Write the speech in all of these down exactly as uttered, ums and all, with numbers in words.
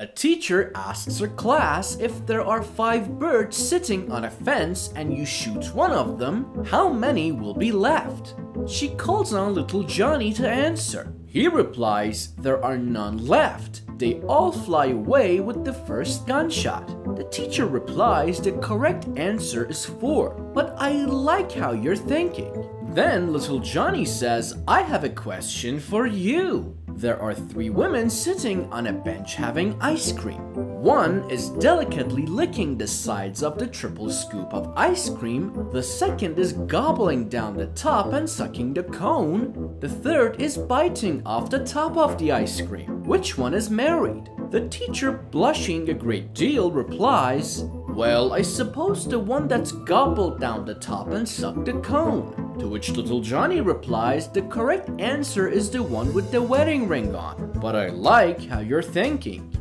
A teacher asks her class if there are five birds sitting on a fence and you shoot one of them, how many will be left? She calls on little Johnny to answer. He replies, there are none left. They all fly away with the first gunshot. The teacher replies the correct answer is four, but I like how you're thinking. Then little Johnny says, I have a question for you. There are three women sitting on a bench having ice cream. One is delicately licking the sides of the triple scoop of ice cream. The second is gobbling down the top and sucking the cone. The third is biting off the top of the ice cream. Which one is married? The teacher, blushing a great deal, replies, well, I suppose the one that's gobbled down the top and sucked the cone. To which little Johnny replies, the correct answer is the one with the wedding ring on. But I like how you're thinking.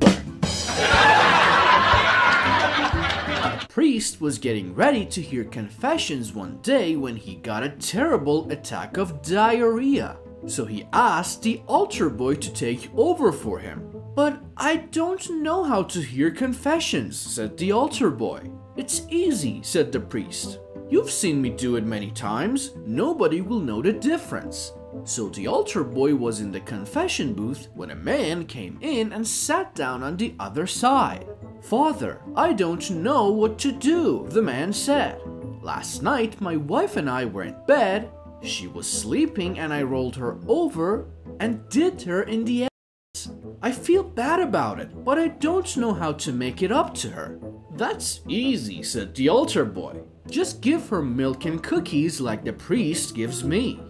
A priest was getting ready to hear confessions one day when he got a terrible attack of diarrhea. So he asked the altar boy to take over for him. But I don't know how to hear confessions, said the altar boy. It's easy, said the priest. You've seen me do it many times. Nobody will know the difference. So the altar boy was in the confession booth when a man came in and sat down on the other side. Father, I don't know what to do, the man said. Last night my wife and I were in bed. She was sleeping and I rolled her over and did her in the ass. I feel bad about it, but I don't know how to make it up to her. That's easy, said the altar boy. Just give her milk and cookies like the priest gives me.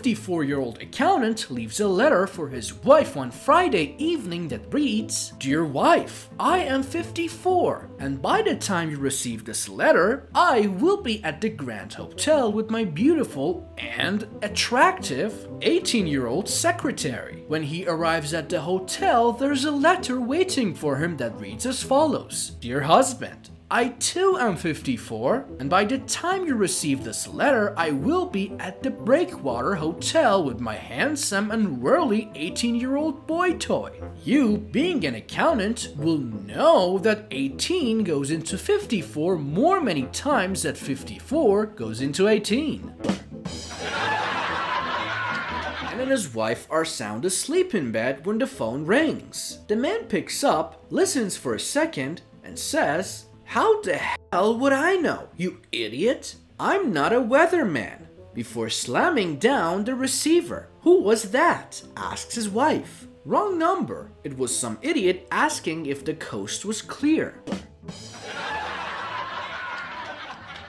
fifty-four-year-old accountant leaves a letter for his wife on Friday evening that reads, Dear wife, I am fifty-four, and by the time you receive this letter, I will be at the Grand Hotel with my beautiful and attractive eighteen-year-old secretary. When he arrives at the hotel, there's a letter waiting for him that reads as follows, Dear husband, I too am fifty-four, and by the time you receive this letter, I will be at the Breakwater Hotel with my handsome and worldly eighteen-year-old boy toy. You, being an accountant, will know that eighteen goes into fifty-four more many times than fifty-four goes into eighteen. And his wife are sound asleep in bed when the phone rings. The man picks up, listens for a second, and says, How the hell would I know, you idiot? I'm not a weatherman. Before slamming down the receiver. Who was that? Asks his wife. Wrong number. It was some idiot asking if the coast was clear.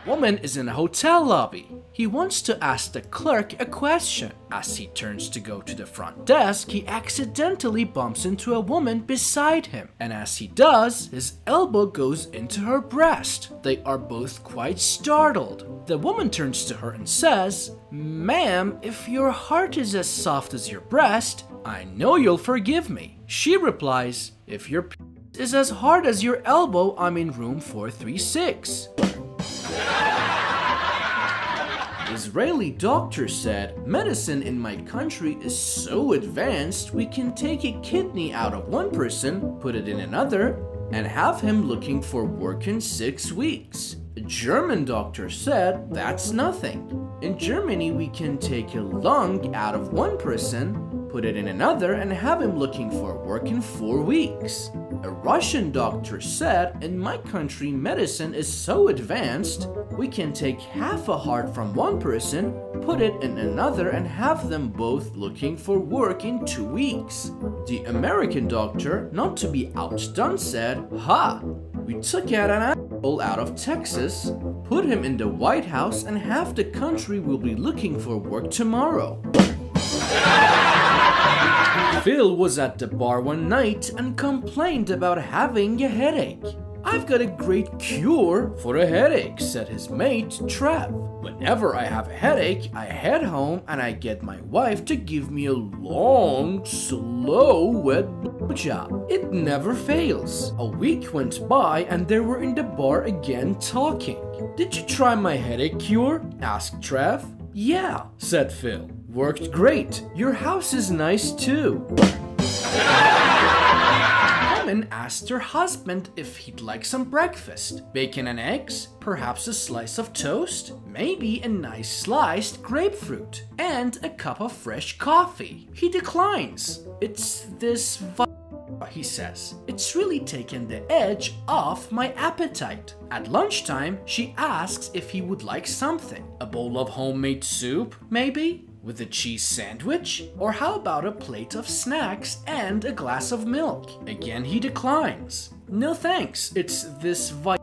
Woman is in a hotel lobby. He wants to ask the clerk a question. As he turns to go to the front desk, he accidentally bumps into a woman beside him. And as he does, his elbow goes into her breast. They are both quite startled. The woman turns to her and says, Ma'am, if your heart is as soft as your breast, I know you'll forgive me. She replies, If your p is as hard as your elbow, I'm in room four three six. Israeli doctor said, medicine in my country is so advanced we can take a kidney out of one person, put it in another, and have him looking for work in six weeks. A German doctor said, that's nothing. In Germany, we can take a lung out of one person, put it in another, and have him looking for work in four weeks. A Russian doctor said, in my country, medicine is so advanced, we can take half a heart from one person, put it in another, and have them both looking for work in two weeks. The American doctor, not to be outdone, said, Ha! We took out an asshole out of Texas, put him in the White House, and half the country will be looking for work tomorrow. Phil was at the bar one night and complained about having a headache. I've got a great cure for a headache, said his mate, Trev. Whenever I have a headache, I head home and I get my wife to give me a long, slow, wet job. It never fails. A week went by and they were in the bar again talking. Did you try my headache cure? Asked Trev. Yeah, said Phil. Worked great. Your house is nice too. The woman asked her husband if he'd like some breakfast. Bacon and eggs, perhaps a slice of toast, maybe a nice sliced grapefruit, and a cup of fresh coffee. He declines. It's this vi- he says. It's really taken the edge off my appetite. At lunchtime, she asks if he would like something. A bowl of homemade soup, maybe? With a cheese sandwich? Or how about a plate of snacks and a glass of milk? Again, he declines. No thanks, it's this vi-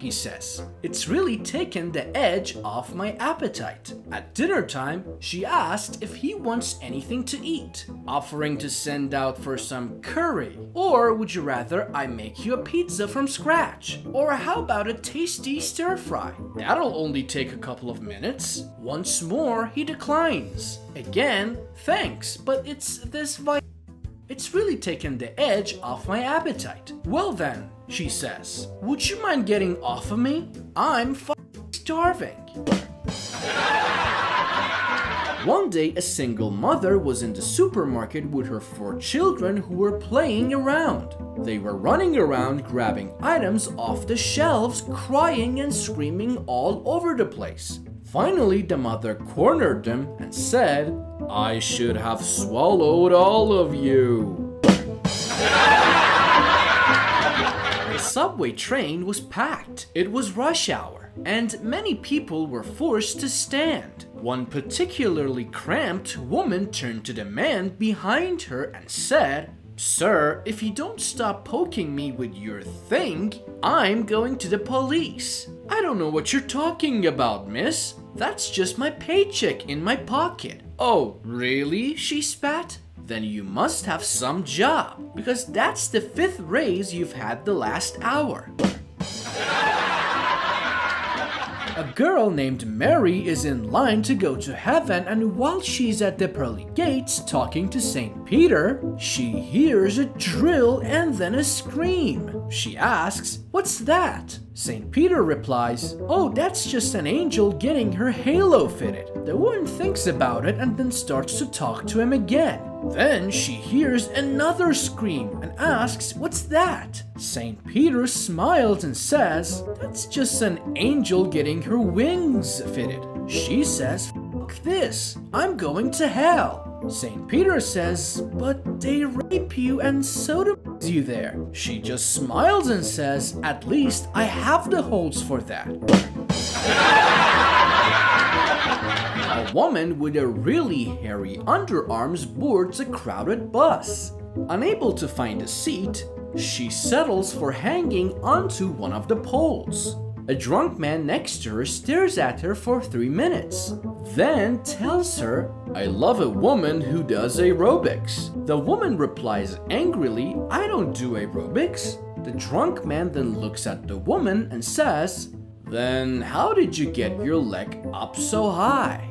he says. It's really taken the edge off my appetite. At dinner time, she asked if he wants anything to eat, offering to send out for some curry. Or would you rather I make you a pizza from scratch? Or how about a tasty stir fry? That'll only take a couple of minutes. Once more, he declines. Again, thanks, but it's this vi- It's really taken the edge off my appetite. Well then, she says, would you mind getting off of me? I'm f***ing starving. One day, a single mother was in the supermarket with her four children who were playing around. They were running around grabbing items off the shelves, crying and screaming all over the place. Finally, the mother cornered them and said, I should have swallowed all of you. The subway train was packed. It was rush hour, and many people were forced to stand. One particularly cramped woman turned to the man behind her and said, Sir, if you don't stop poking me with your thing, I'm going to the police. I don't know what you're talking about, miss. That's just my paycheck in my pocket. Oh, really? She spat. Then you must have some job, because that's the fifth raise you've had the last hour. A girl named Mary is in line to go to heaven, and while she's at the pearly gates talking to Saint Peter, she hears a drill and then a scream. She asks, what's that? Saint Peter replies, oh, that's just an angel getting her halo fitted. The woman thinks about it and then starts to talk to him again. Then she hears another scream and asks, what's that? Saint Peter smiles and says, that's just an angel getting her wings fitted. She says, fuck this, I'm going to hell. Saint Peter says, but they rape you and sodomize you there. She just smiles and says, at least I have the holes for that. A woman with a really hairy underarms boards a crowded bus. Unable to find a seat, she settles for hanging onto one of the poles. A drunk man next to her stares at her for three minutes, then tells her, I love a woman who does aerobics. The woman replies angrily, I don't do aerobics. The drunk man then looks at the woman and says, then how did you get your leg up so high?